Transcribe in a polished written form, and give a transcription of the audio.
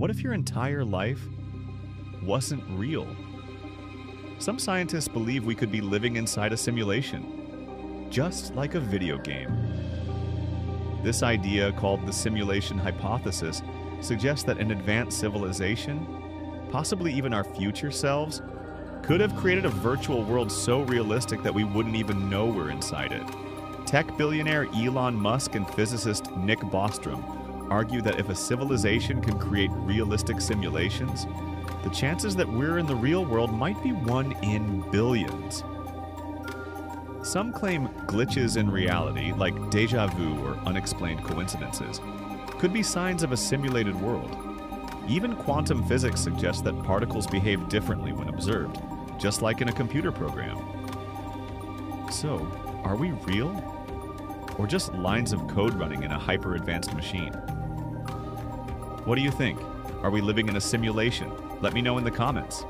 What if your entire life wasn't real? Some scientists believe we could be living inside a simulation, just like a video game. This idea, called the simulation hypothesis, suggests that an advanced civilization, possibly even our future selves, could have created a virtual world so realistic that we wouldn't even know we're inside it. Tech billionaire Elon Musk and physicist Nick Bostrom argue that if a civilization can create realistic simulations, the chances that we're in the real world might be 1 in billions. Some claim glitches in reality, like déjà vu or unexplained coincidences, could be signs of a simulated world. Even quantum physics suggests that particles behave differently when observed, just like in a computer program. So, are we real? Or just lines of code running in a hyper-advanced machine? What do you think? Are we living in a simulation? Let me know in the comments.